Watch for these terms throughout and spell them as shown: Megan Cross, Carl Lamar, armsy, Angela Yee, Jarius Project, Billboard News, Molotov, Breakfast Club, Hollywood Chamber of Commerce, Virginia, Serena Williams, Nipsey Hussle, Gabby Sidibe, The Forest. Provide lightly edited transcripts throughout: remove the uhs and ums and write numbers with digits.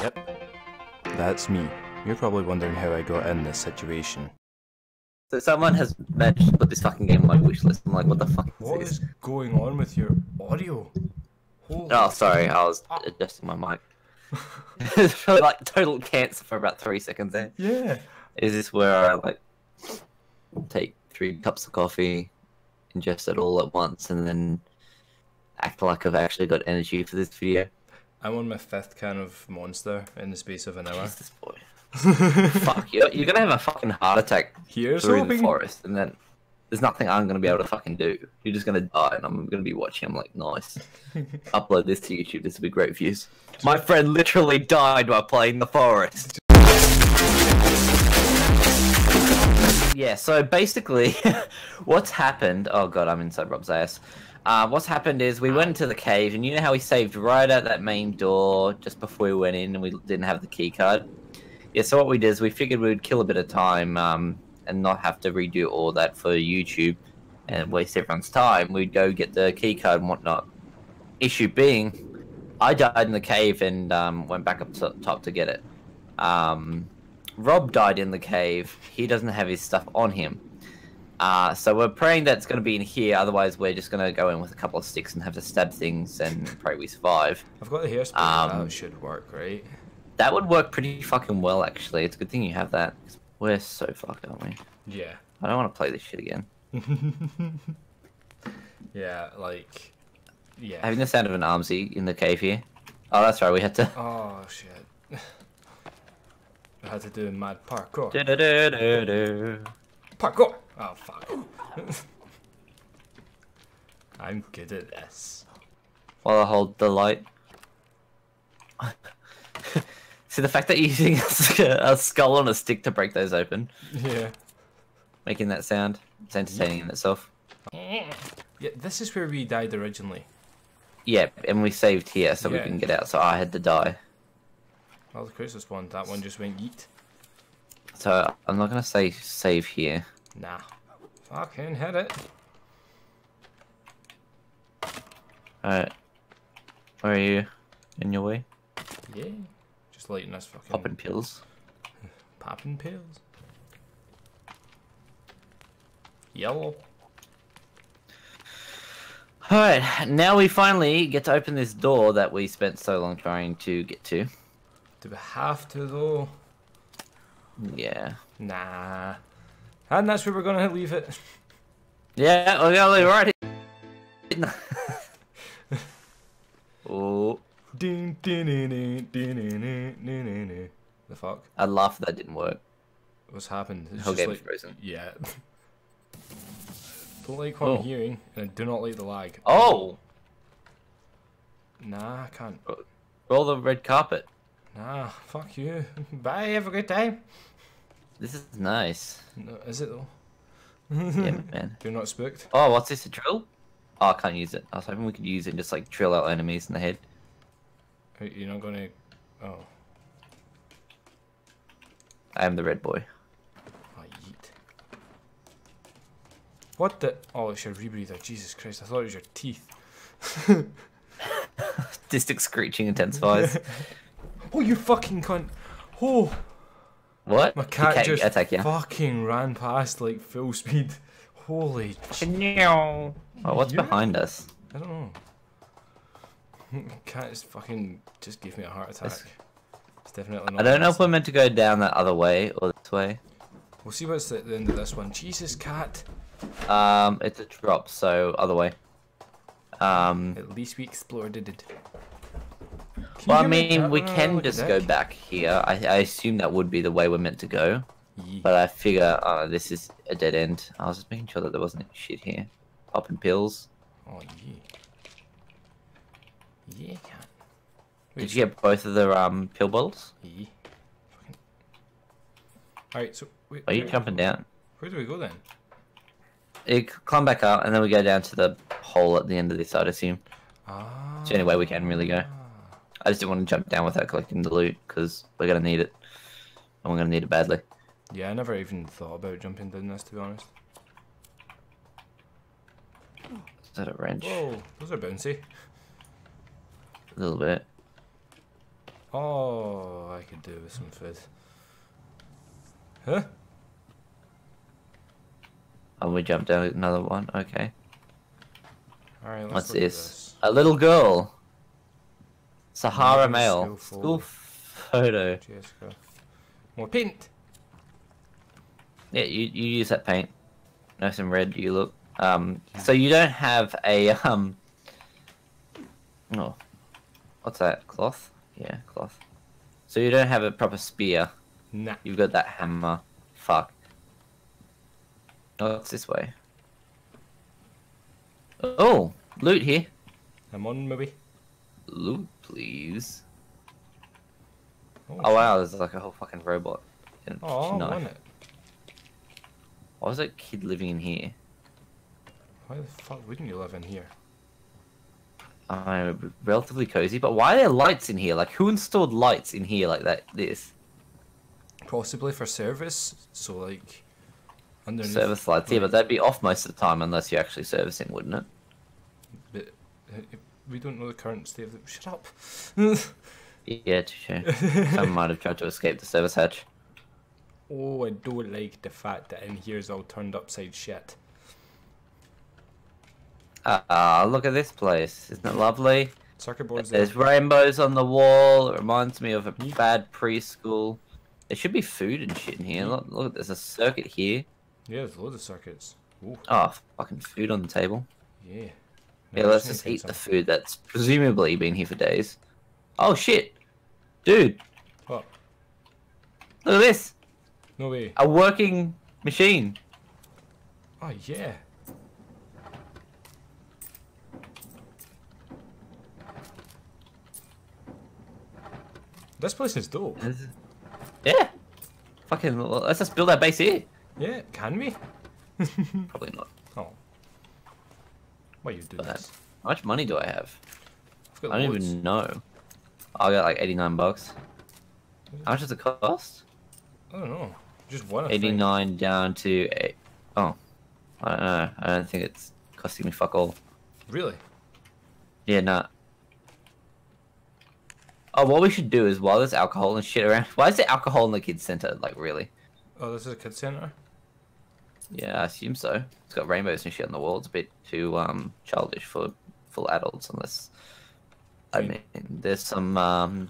Yep, that's me. You're probably wondering how I got in this situation. So someone has managed to put this fucking game on my wishlist. I'm like, what the fuck is this? What is going on with your audio? Holy sorry, I was adjusting my mic. It's probably like total cancer for about 3 seconds there. Yeah. Is this where I like take 3 cups of coffee, ingest it all at once, and then act like I've actually got energy for this video? I'm on my 5th can of Monster in the space of an hour. Jesus, boy. Fuck, you're gonna have a fucking heart attack through the forest, and then there's nothing I'm gonna be able to fucking do. You're just gonna die, and I'm gonna be watching. I'm like, nice. Upload this to YouTube, this will be great views. My friend literally died while playing The Forest. Yeah, so basically, what's happened... Oh god, I'm inside Rob's ass. What's happened is we went into the cave, and you know how we saved right at that main door just before we went in, and we didn't have the key card? Yeah, so what we did is we figured we would kill a bit of time and not have to redo all that for YouTube and waste everyone's time. We'd go get the key card and whatnot. Issue being, I died in the cave and went back up to top to get it. Rob died in the cave. He doesn't have his stuff on him. So we're praying that's going to be in here. Otherwise, we're just going to go in with a couple of sticks and have to stab things and pray we survive. I've got the hairspray. That should work, right? That would work pretty fucking well, actually. It's a good thing you have that. We're so fucked, aren't we? Yeah. I don't want to play this shit again. Yeah, like... Yeah. Having the sound of an armsy in the cave here. Oh, that's right. We had to... Oh, shit. I had to do mad parkour. Da, da, da, da, da. Parkour! Oh, fuck. I'm good at this. While I hold the light. See, the fact that you're using a skull on a stick to break those open. Yeah. Making that sound. It's entertaining in itself. Yeah, this is where we died originally. Yeah, and we saved here so we can get out, so I had to die. That was the closest one. That one just went yeet. So, I'm not going to say save here. Nah. Fucking hit it. Alright. Where are you? In your way? Yeah. Just lighting us fucking... Popping pills. Popping pills. Yellow. Alright. Now we finally get to open this door that we spent so long trying to get to. Do we have to, though? Yeah. Nah. And that's where we're going to leave it. Yeah, we're going to leave it right here. Oh. The fuck? I laughed that didn't work. What's happened? It's the whole game is frozen. Yeah. Don't like what I'm hearing, and I do not like the lag. Oh! Nah, I can't. Roll the red carpet. Nah, fuck you. Bye, have a good time. This is nice. No, is it though? Yeah, man. You're not spooked? Oh, what's this, a drill? Oh, I can't use it. I was hoping we could use it and just like drill out enemies in the head. You're not gonna... Oh. I am the red boy. Oh, yeet. What the... Oh, it's your rebreather. Jesus Christ, I thought it was your teeth. Distant screeching intensifies. Oh, you fucking cunt! Oh! What? My cat just attack, yeah. Fucking ran past like full speed. Holy no. Oh, what's behind us? I don't know. My cat is fucking just gave me a heart attack. It's definitely not. I don't know if we're meant to go down that other way or this way. We'll see what's at the end of this one. Jesus, cat. It's a drop, so other way. At least we explored it. Well, I mean, we can just go back here. I assume that would be the way we're meant to go. Yeah. But I figure, this is a dead end. I was just making sure that there wasn't any shit here. Popping pills. Oh, yeah. Yeah, cat. Did you get both of the, pill bottles? Yeah. Fucking... Alright, so... Wait, are you jumping down? Where do we go, then? You climb back up, and then we go down to the hole at the end of this, I'd assume. Ah. It's the only way we can really go. I just didn't want to jump down without collecting the loot, because we're going to need it. And we're going to need it badly. Yeah, I never even thought about jumping down this, to be honest. Is that a wrench? Whoa, those are bouncy. A little bit. Oh, I could do with some fizz. Huh? Oh, we jumped down another one. Okay. All right. What's this? A little girl. Sahara male. School photo. More paint. Yeah, you use that paint. Nice and red. You look. So you don't have a Oh, what's that? Cloth. Yeah, cloth. So you don't have a proper spear. Nah. You've got that hammer. Fuck. Oh, it's this way. Oh, loot here. I'm on, maybe. Loot, please. Oh, oh wow, there's like a whole fucking robot. Oh, I want it. Why was that kid living in here? Why the fuck wouldn't you live in here? I'm relatively cozy, but why are there lights in here? Like, who installed lights in here like that? This? Possibly for service, so like... Underneath. Service lights, yeah, but that'd be off most of the time unless you're actually servicing, wouldn't it? But we don't know the current state of the... Shut up! Yeah, touche. Someone might have tried to escape the service hatch. Oh, I don't like the fact that in here is all turned upside shit. Ah, look at this place. Isn't it lovely? Circuit boards There's rainbows on the wall. It reminds me of a bad preschool. There should be food and shit in here. Look, there's a circuit here. Yeah, there's loads of circuits. Ooh. Oh, fucking food on the table. Yeah. Yeah, let's just eat the food that's presumably been here for days. Oh, shit. Dude. What? Look at this. No way. A working machine. Oh, yeah. This place is dope. Yeah. Fucking, let's just build our base here. Yeah, can we? Probably not. Oh. Why you do this? How much money do I have? I don't even know. I got like 89 bucks. How much does it cost? I don't know. Just one. 89 down to 8. Oh. I don't know. I don't think it's costing me fuck all. Really? Yeah, nah. Oh, what we should do is, while there's alcohol and shit around... Why is there alcohol in the kids' centre? Like, really? Oh, this is a kids' centre? Yeah, I assume so. It's got rainbows and shit on the wall. It's a bit too childish for full adults, unless... I mean, there's some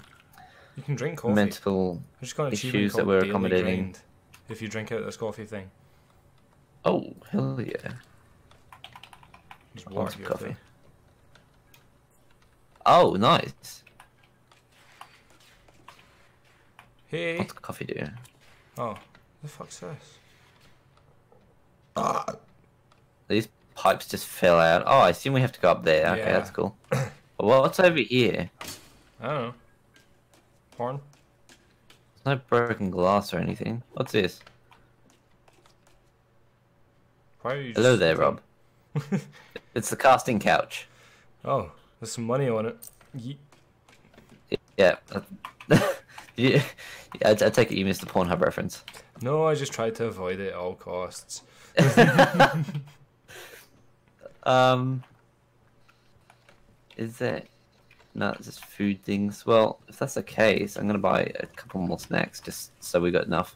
you can drink coffee. Mental issues that we're accommodating. If you drink out of this coffee thing. Oh, hell yeah. Just water here, coffee. Though. Oh, nice. Hey. What's coffee do? Oh, the fuck's this? Ah. These pipes just fell out. Oh, I assume we have to go up there. Yeah. Okay, that's cool. Well, what's over here? I don't know. Horn? There's no broken glass or anything. What's this? Why are you Hello there, Rob. It's the casting couch. Oh, there's some money on it. Yeah. Yeah, I take it you missed the Pornhub reference. No, I just tried to avoid it at all costs. Is there... No, it's just food things. Well, if that's the case, I'm going to buy a couple more snacks just so we got enough.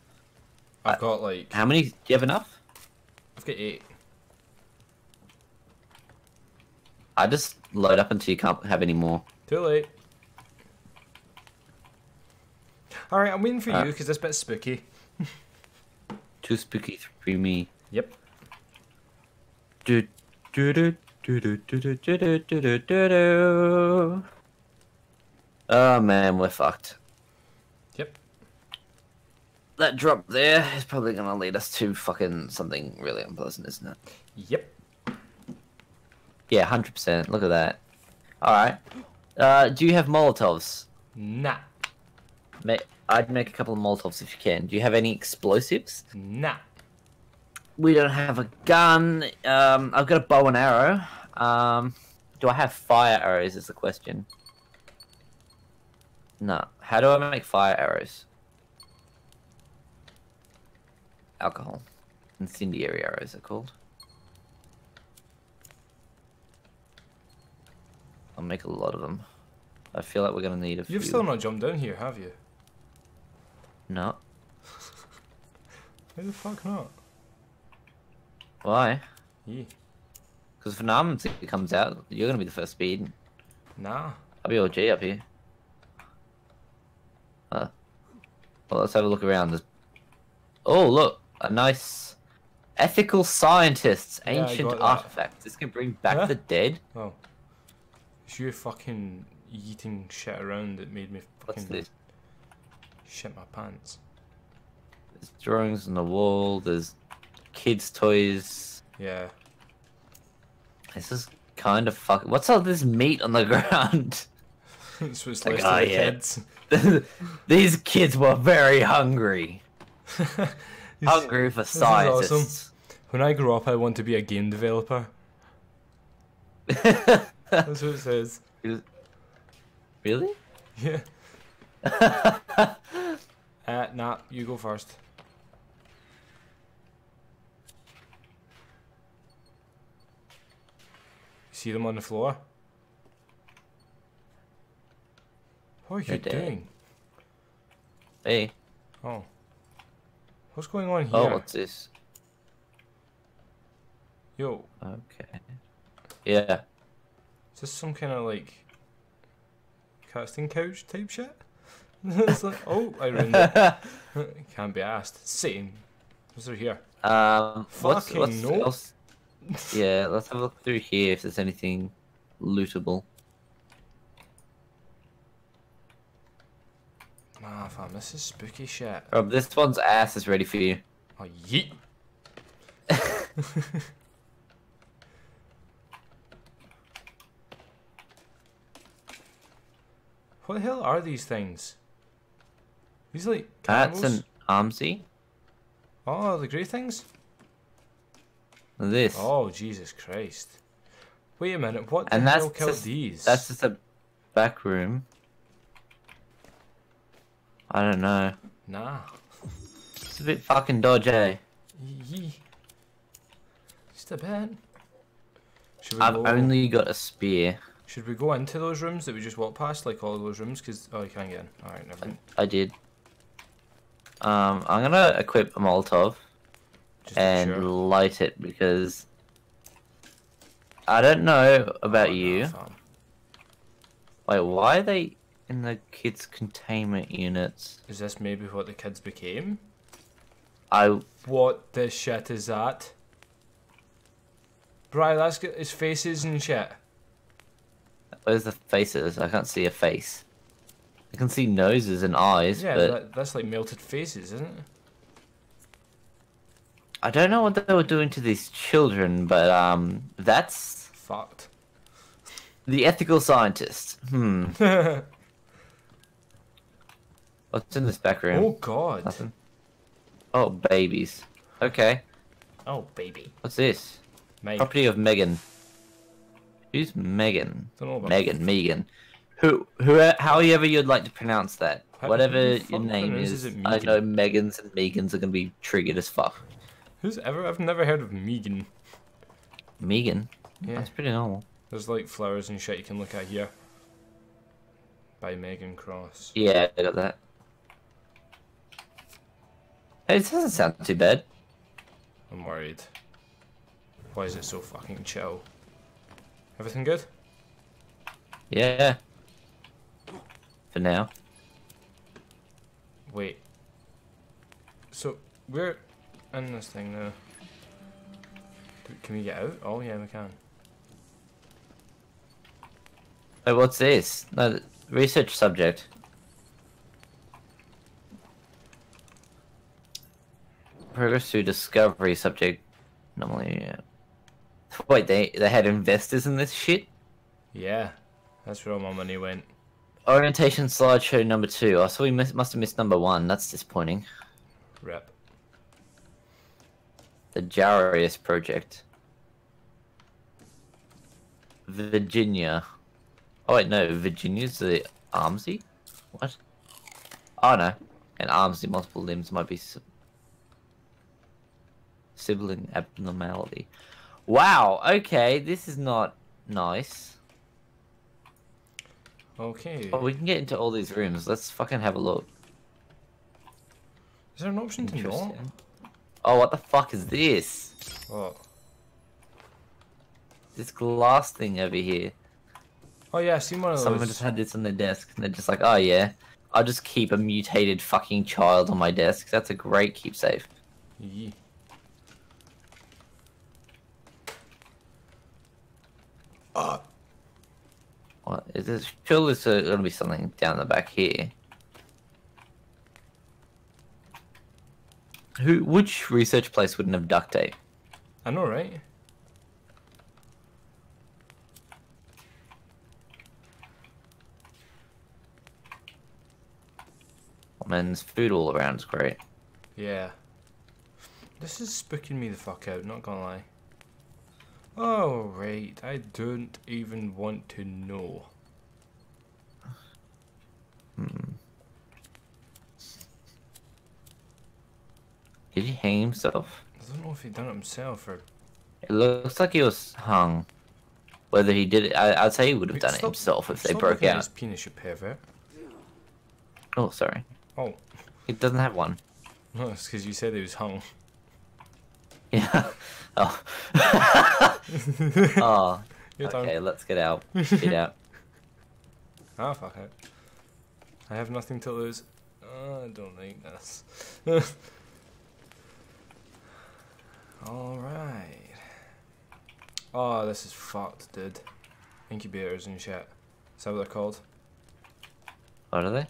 I've got like... How many? Do you have enough? I've got 8. I just load up until you can't have any more. Too late. Alright, I'm waiting for you, because this bit's spooky. Too spooky for me. Yep. Oh man, we're fucked. Yep. That drop there is probably going to lead us to fucking something really unpleasant, isn't it? Yep. Yeah, 100%. Look at that. Alright. Do you have Molotovs? Nah. I'd make a couple of Molotovs if you can. Do you have any explosives? Nah. We don't have a gun. I've got a bow and arrow. Do I have fire arrows is the question. No. How do I make fire arrows? Alcohol. Incendiary arrows are called. I'll make a lot of them. I feel like we're going to need a few. You've still not jumped down here, have you? No. Who the fuck not? Why? Yeah. Because if an arm comes out, you're going to be the first speed. Nah. I'll be all G up here. Well, let's have a look around. There's... Oh, look. A nice... Ethical scientists. Ancient artifacts. This can bring back the dead. Oh. It's you fucking yeeting shit around that made me fucking shit my pants. There's drawings on the wall. There's kids' toys. Yeah. This is kind of fucking... What's all this meat on the ground? It's what's like, oh, yeah. Kids. These kids were very hungry. Hungry for scientists. Awesome. When I grow up, I want to be a game developer. That's what it says. Really? Yeah. Nah, you go first. See them on the floor? What are you doing? Hey. Oh. What's going on here? Oh, what's this? Yo. Okay. Yeah. Is this some kind of like casting couch type shit? It's like, oh, I ruined it. Can't be asked. Same. What's through here? Fucking what's no. Else? Yeah, let's have a look through here if there's anything lootable. Ah, fam, this is spooky shit. Rob, this one's ass is ready for you. Oh, yeet. What the hell are these things? These like camels? That's an armsy. Oh, the grey things? This. Oh, Jesus Christ. Wait a minute, what the hell killed these? That's just a back room. I don't know. Nah. It's a bit fucking dodgy. Eh? Just a bit. I've only got a spear. Should we go into those rooms that we just walked past, like all those rooms? Cause oh, you can't get in. All right, never mind. I did. I'm gonna equip a Molotov and light it because I don't know about you. Wait, why are they? In the kids' containment units. Is this maybe what the kids became? What the shit is that? Bri, let's get his faces and shit. Where's the faces? I can't see a face. I can see noses and eyes, yeah, but... that's like melted faces, isn't it? I don't know what they were doing to these children, but, that's... Fucked. The ethical scientist. Hmm. What's in this back room? Oh god. Nothing. Oh, babies. Okay. Oh, baby. What's this? Meg. Property of Megan. Who's Megan? Don't know about Megan. However you'd like to pronounce that. Whatever your name is I know Megans and Megans are gonna be triggered as fuck. I've never heard of Megan. Megan? Yeah. That's pretty normal. There's like flowers and shit you can look at here. By Megan Cross. Yeah, I got that. Hey, it doesn't sound too bad. I'm worried. Why is it so fucking chill? Everything good? Yeah. For now. Wait. So, we're in this thing now. Can we get out? Oh yeah, we can. Wait, what's this? No, research subject. Progress through discovery subject. Normally, yeah. Wait, they had investors in this shit? Yeah, that's where all my money went. Orientation slideshow number 2. Oh, so we must have missed number 1. That's disappointing. Rep. The Jarius Project. Virginia. Oh wait, no, Virginia's the armsy? What? Oh no, an armsy multiple limbs might be sibling abnormality. Wow, okay, this is not nice. Okay. Oh, we can get into all these rooms. Let's fucking have a look. Is there an option to not? Oh, what the fuck is this? What? This glass thing over here. Oh yeah, I've seen one of those. Someone just had this on their desk, and they're just like, oh yeah, I'll just keep a mutated fucking child on my desk. That's a great keepsake. Yeah. What is this? Surely there's gonna be something down the back here. Which research place wouldn't have duct tape? I know, right? Oh man, there's food all around, it's great. Yeah. This is spooking me the fuck out, not gonna lie. Oh, right, I don't even want to know. Hmm. Did he hang himself? I don't know if he done it himself or... It looks like he was hung. Whether he did it, I'd say he would have done it himself if they broke out. His penis, you pervert. Oh, sorry. Oh. He doesn't have one. No, it's because you said he was hung. Yeah. Oh. Oh. Okay, let's get out. Get out. Ah, oh, fuck it. I have nothing to lose. Oh, I don't like this. Alright. Oh, this is fucked, dude. Incubators and shit. Is that what they're called? What are they?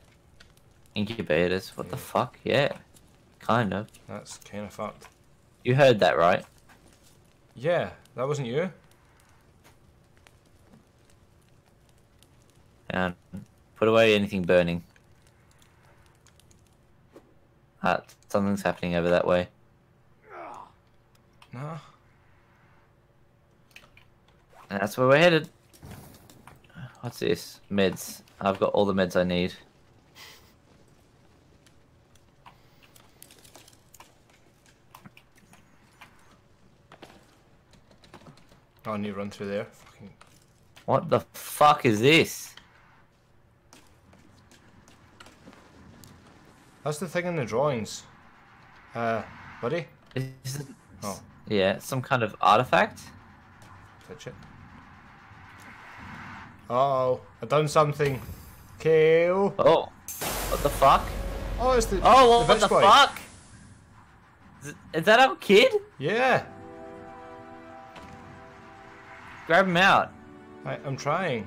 Incubators? What the fuck? Yeah. Kind of. That's kind of fucked. You heard that, right? Yeah, that wasn't you. And put away anything burning. Something's happening over that way. No. And that's where we're headed. What's this? Meds. I've got all the meds I need. Oh, I need to run through there. Fucking... What the fuck is this? That's the thing in the drawings. Buddy? Is it... Oh. Yeah, some kind of artifact. Touch it. Uh-oh, I've done something. Kill. Oh, what the fuck? Oh, it's the. Oh, well, what the boy. Fuck? Is that our kid? Yeah. Grab him out. I'm trying.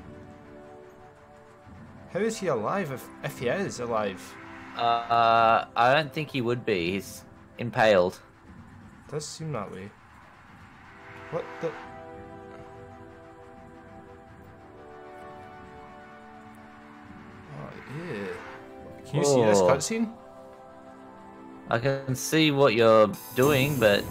How is he alive if he is alive? I don't think he would be. He's impaled. Does seem that way. What the? Oh, yeah. Can you see this cutscene? I can see what you're doing, but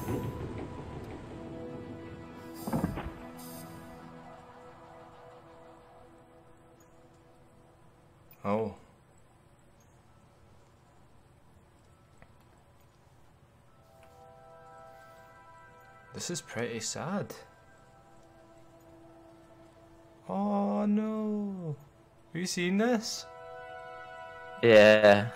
oh. This is pretty sad. Oh no! Have you seen this? Yeah.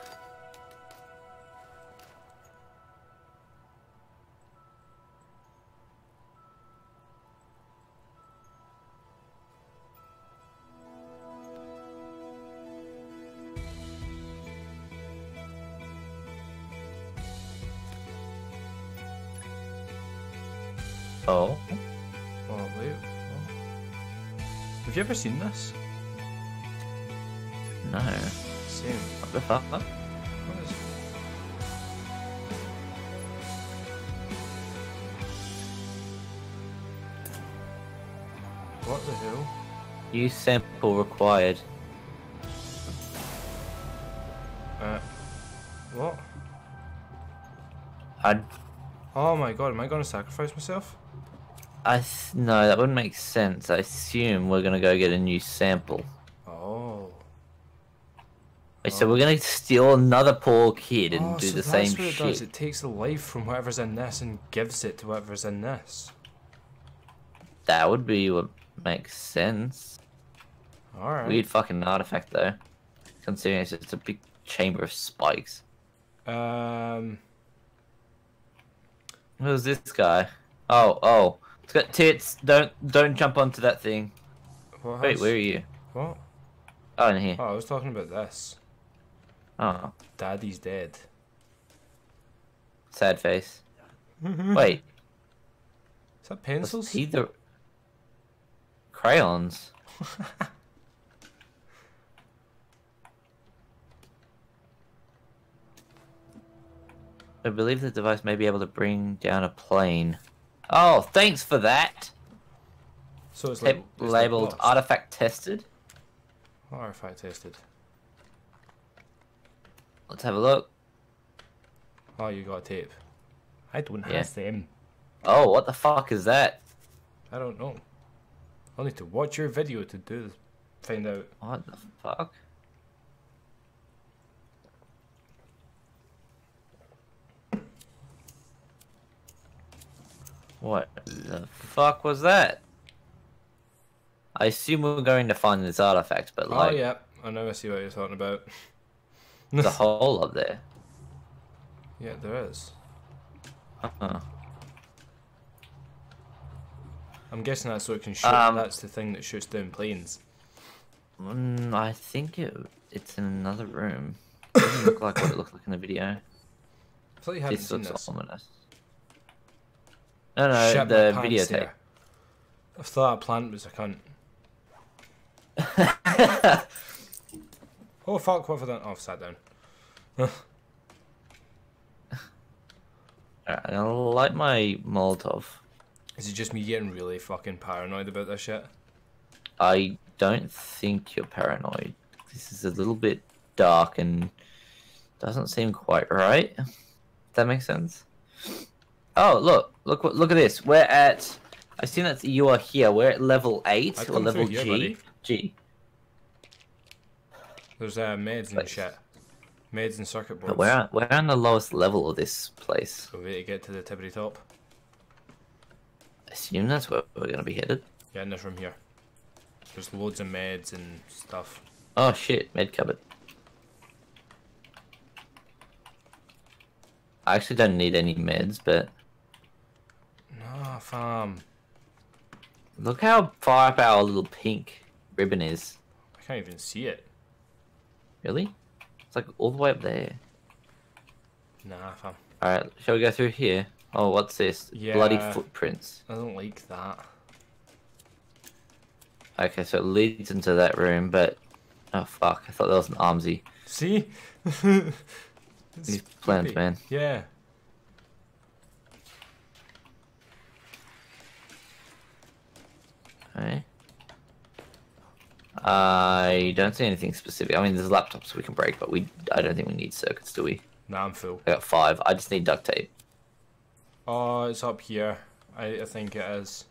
Oh. Oh, wait. Oh. Have you ever seen this? No. Same. What the fuck? What is it? What the hell? Use sample required. What? Oh my god, am I gonna sacrifice myself? No, that wouldn't make sense. I assume we're gonna go get a new sample. Oh. Wait, so we're gonna steal another poor kid and do so the same shit. That's what it does. It takes the life from whatever's in this and gives it to whatever's in this. That would be what makes sense. All right. Weird fucking artifact though, considering it's just a big chamber of spikes. Who's this guy? Oh, it's got tits. Don't jump onto that thing. What? Wait, where are you? What? Oh, in here. Oh, I was talking about this. Oh. Daddy's dead. Sad face. Wait. Is that pencils? Either crayons. I believe the device may be able to bring down a plane. Oh, thanks for that. So it's like labeled artifact tested. Artifact tested. Let's have a look. Oh, you got tape. I don't have them. Oh, what the fuck is that? I don't know. I'll need to watch your video to do this. Find out. What the fuck? What the fuck was that? I assume we're going to find this artifact, but like... Oh, yeah. I know I see what you're talking about. There's a hole up there. Yeah, there is. Uh-huh. I'm guessing that's so it can shoot. That's the thing that shoots down planes. I think it's in another room. It doesn't look like what it looked like in the video. I thought you hadn't seen this. Ominous. No, shut the videotape. I thought our plant was a cunt. Oh fuck, what have I done? Oh, I've sat down. Alright, I like my Molotov. Is it just me getting really fucking paranoid about this shit? I don't think you're paranoid. This is a little bit dark and doesn't seem quite right. Does that make sense? Oh, look at this. We're at... I assume that you are here. We're at level 8 or level G. Buddy. G. There's meds and shit. Meds and circuit boards. But we're on the lowest level of this place. So we need to get to the tippity top. I assume that's where we're going to be headed. Yeah, in this room here. There's loads of meds and stuff. Oh shit, med cupboard. I actually don't need any meds, but... No, fam. Look how far up our little pink ribbon is. I can't even see it. Really? It's like all the way up there. Nah, fam. Alright, shall we go through here? Oh, what's this? Yeah, bloody footprints. I don't like that. Okay, so it leads into that room, but... Oh, fuck. I thought that was an armsy. See? These plans, man. Yeah. Okay. I don't see anything specific. I mean, there's laptops we can break, but I don't think we need circuits, do we? Nah, I'm full. I got 5. I just need duct tape. Oh, it's up here. I think it is.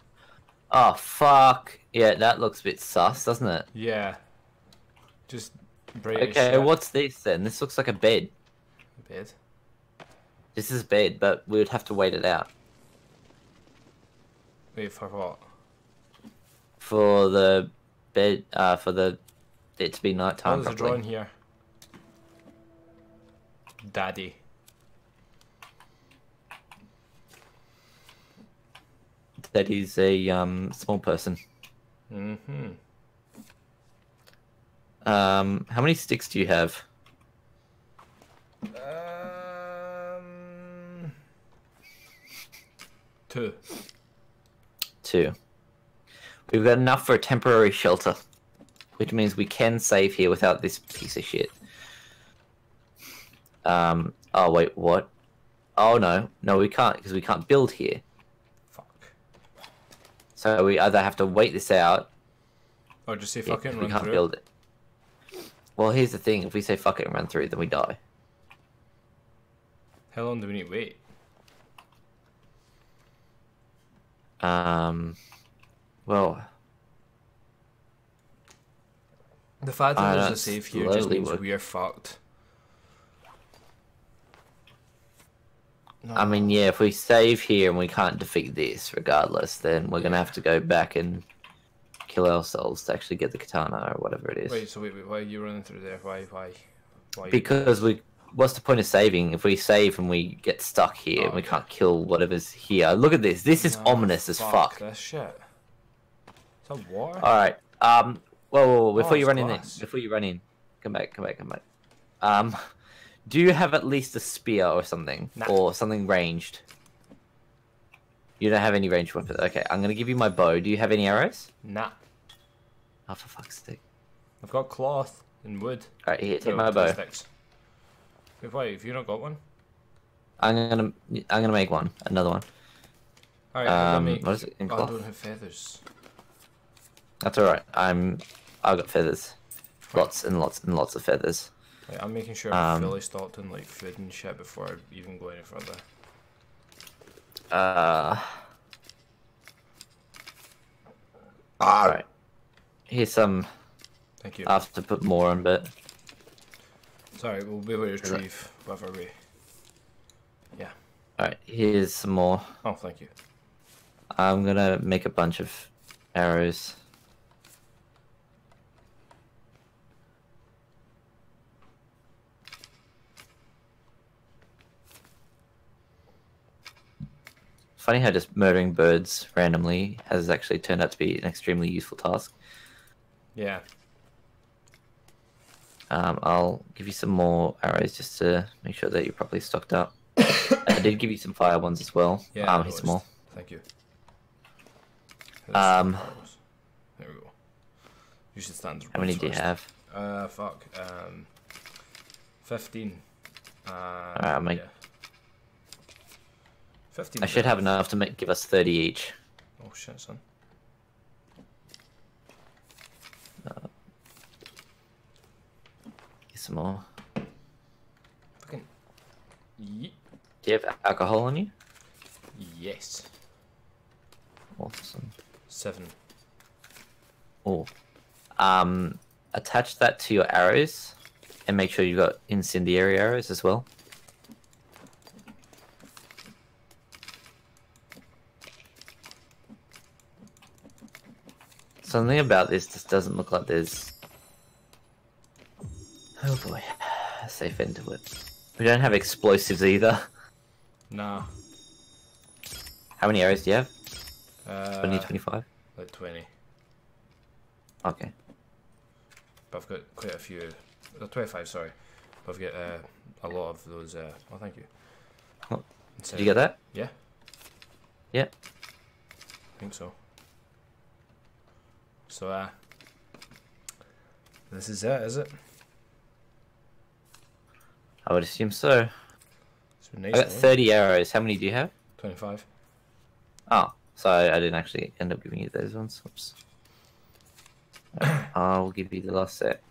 Oh, fuck. Yeah, that looks a bit sus, doesn't it? Yeah. Just break. Okay, what's this then? This looks like a bed. Bed. This is bed, but we would have to wait it out. Wait for what? For the bed, it to be nighttime. Oh, there's a drawing here. Daddy. Daddy's a small person. Mhm. How many sticks do you have? Two. We've got enough for a temporary shelter, which means we can save here without this piece of shit. Oh wait, what? Oh no, we can't, because we can't build here. Fuck. So we either have to wait this out, or just say fuck it and run through. We can't build it. Well, here's the thing: if we say fuck it and run through, then we die. How long do we need to wait? Well, the fact that there's a safe here just means we are fucked. No. I mean, yeah, if we save here and we can't defeat this regardless, then we're gonna have to go back and kill ourselves to actually get the katana or whatever it is. Wait, so wait, why are you running through there? Why? Because we... What's the point of saving if we save and we get stuck here and we can't kill whatever's here? Look at this. This is ominous as fuck. That shit. Is that water? All right. Whoa, before you run in, come back. Do you have at least a spear or something, or something ranged? You don't have any ranged weapons. Okay, I'm gonna give you my bow. Do you have any arrows? Nah. Oh, for fuck's sake. I've got cloth and wood. All right, here, take my bow. Wait, have you not got one? I'm gonna make one, another one. All right, what is it? I don't have feathers. That's all right. I've got feathers, lots and lots and lots of feathers. Right, I'm making sure I'm fully stocked on like food and shit before I even go any further. All right. Here's some. Thank you. I have to put more on, but. Sorry, we'll be able to retrieve whatever we... Yeah. Alright, here's some more. Oh, thank you. I'm gonna make a bunch of arrows. Funny how just murdering birds randomly has actually turned out to be an extremely useful task. Yeah. I'll give you some more arrows just to make sure that you're properly stocked up. I did give you some fire ones as well. Yeah, here's some more. Thank you. There we go. You should stand. How many do you have? Fuck. 15. Alright, I'll make. Yeah. 15. I should have enough to make give us 30 each. Oh shit, son. Some more. Fucking. Yeah. Do you have alcohol on you? Yes. Awesome. 7. Oh. Attach that to your arrows, and make sure you've got incendiary arrows as well. Something about this just doesn't look like there's. Oh boy, safe end to it. We don't have explosives either. Nah. How many arrows do you have? 20, 25? Like 20. Okay. But I've got quite a few, 25, sorry. But I've got a lot of those, oh thank you. Oh, did you get that? Yeah. Yeah. I think so. So, this is it, is it? I would assume so. Nice. I got 30 arrows. How many do you have? 25. Oh, so I didn't actually end up giving you those ones. Oops. Right, I'll give you the last set.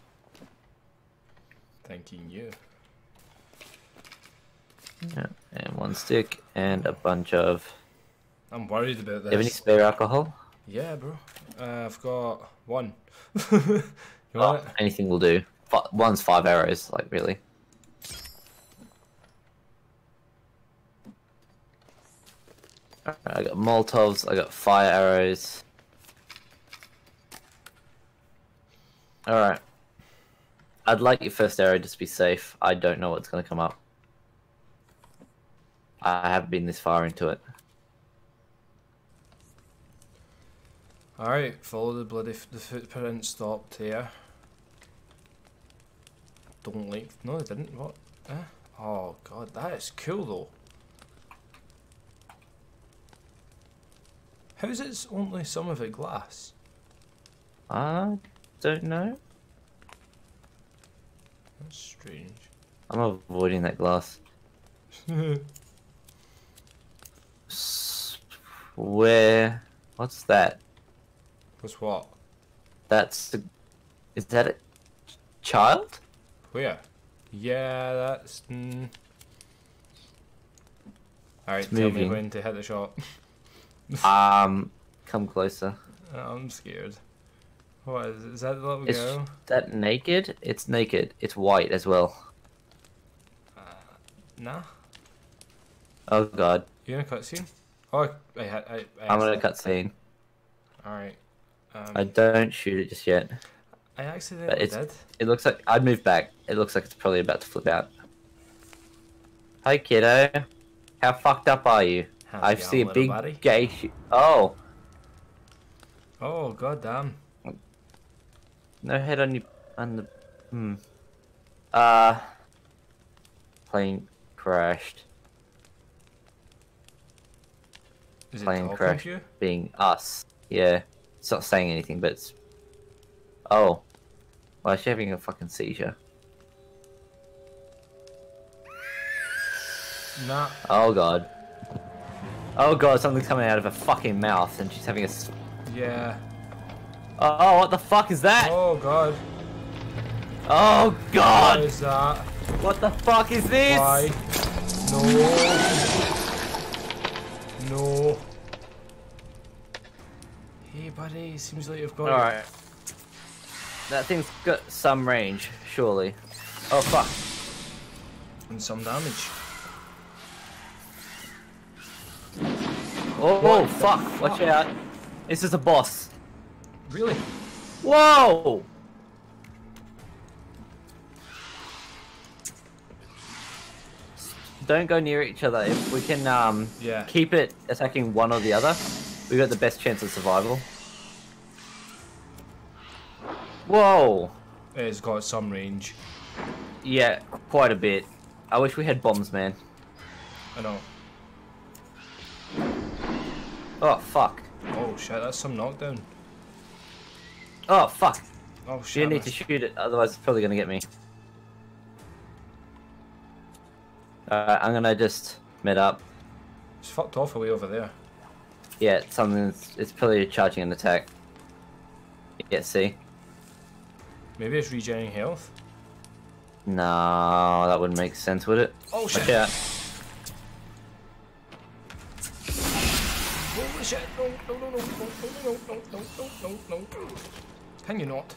Thanking you. Yeah, and 1 stick and a bunch of. I'm worried about this. Do you have any spare alcohol? Yeah, bro. I've got 1. You want it? Anything will do. 1's 5 arrows. Like really. I got Molotovs, I got fire arrows. Alright. I'd like your first arrow just to be safe. I don't know what's going to come up. I haven't been this far into it. Alright, follow the bloody footprint stopped here. Don't like... No, I didn't. What? Oh god, that is cool though. How is it only some of it glass? I don't know. That's strange. I'm avoiding that glass. Where? What's that? What's what? That's the. Is that a child? Where? Yeah, that's. Alright, tell me when to hit the shot. Come closer. I'm scared. What is it? Is that the little girl? That naked? It's naked. It's white as well. Nah. Oh god. You in a cutscene? Oh, I'm in a cutscene. Alright. I don't shoot it just yet. I accidentally did. It looks like I'd move back. It looks like it's probably about to flip out. Hi, kiddo. How fucked up are you? I see a big gay. Oh. Oh goddamn. No head on you. On the. Hmm. Plane crashed. Is plane crashed. Being us. Yeah. It's not saying anything, but it's. Oh. Why is she having a fucking seizure? Nah. Oh god. Oh god, something's coming out of her fucking mouth and she's having a. Yeah. Oh, what the fuck is that? Oh god. Oh god! What is that? What the fuck is this? Why? No. No. Hey buddy, seems like you've got. Alright. That thing's got some range, surely. Oh fuck. And some damage. Oh, whoa, fuck. Fuck! Watch out! This is a boss. Really? Whoa! Don't go near each other. If we can keep it attacking one or the other, we got the best chance of survival. Whoa! It's got some range. Yeah, quite a bit. I wish we had bombs, man. I know. Oh fuck. Oh shit, that's some knockdown. Oh fuck. Oh shit. You need to shoot it, otherwise it's probably gonna get me. I'm gonna just mid up. It's fucked off away over there. Yeah, it's something. It's probably charging an attack. Yeah, see? Maybe it's regenerating health? No, that wouldn't make sense, would it? Oh shit. Watch out. Holy shit, no. Can you not?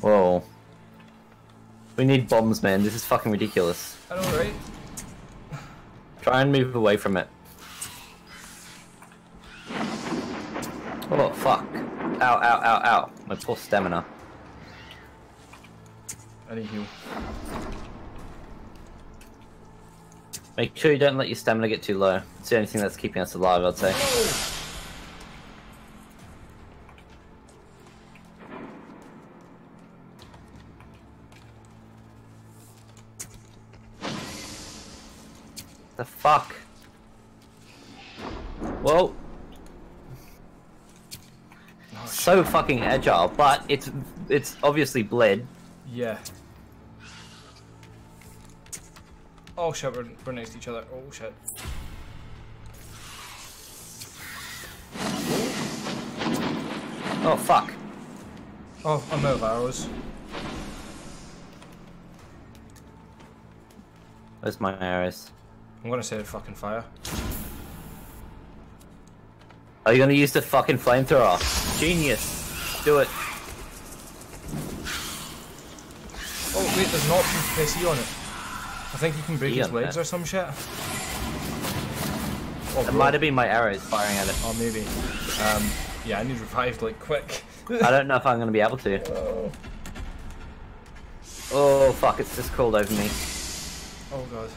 Whoa. We need bombs, man. This is fucking ridiculous. I know, right? Try and move away from it. Oh, fuck. Ow. My poor stamina. I need heal. Make sure you don't let your stamina get too low. It's the only thing that's keeping us alive, I'd say. The fuck? Whoa. So fucking agile, but it's obviously bled. Yeah. Oh shit, we're next to each other. Oh shit. Oh fuck. Oh, I'm out of arrows. Where's my arrows? I'm gonna set a fucking fire. Are you gonna use the fucking flamethrower? Genius. Do it. Oh wait, there's an option to press E on it. I think you can break his legs or some shit. Oh, it might have been my arrows firing at it. Oh, maybe. Yeah, I need revived, like, quick. I don't know if I'm going to be able to. Oh. Oh, fuck, it's just crawled over me. Oh, God.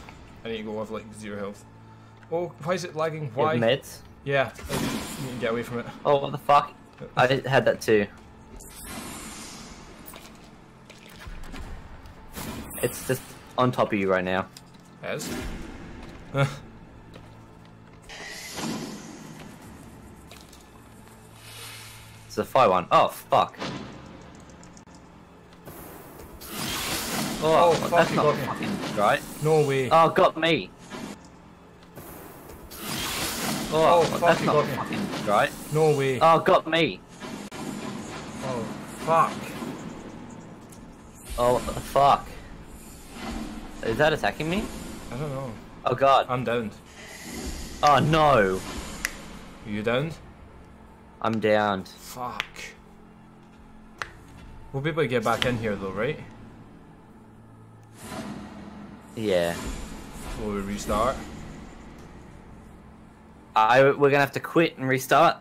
I need to go with, like, zero health. Oh, why is it lagging? Why? It meds? Yeah, I just need to get away from it. Oh, what the fuck? I had that too. It's just on top of you right now. As? It's a fire one. Oh fuck. Oh fuck, that's not fucking right. No way. Oh, got me. Oh fuck, that's not fucking right. No way. Oh, got me. Oh fuck. Oh what the fuck. Is that attacking me? I don't know. Oh god. I'm downed. Oh no. Are you downed? I'm downed. Fuck. We'll be able to get back in here though, right? Yeah. Will we restart? We're gonna have to quit and restart.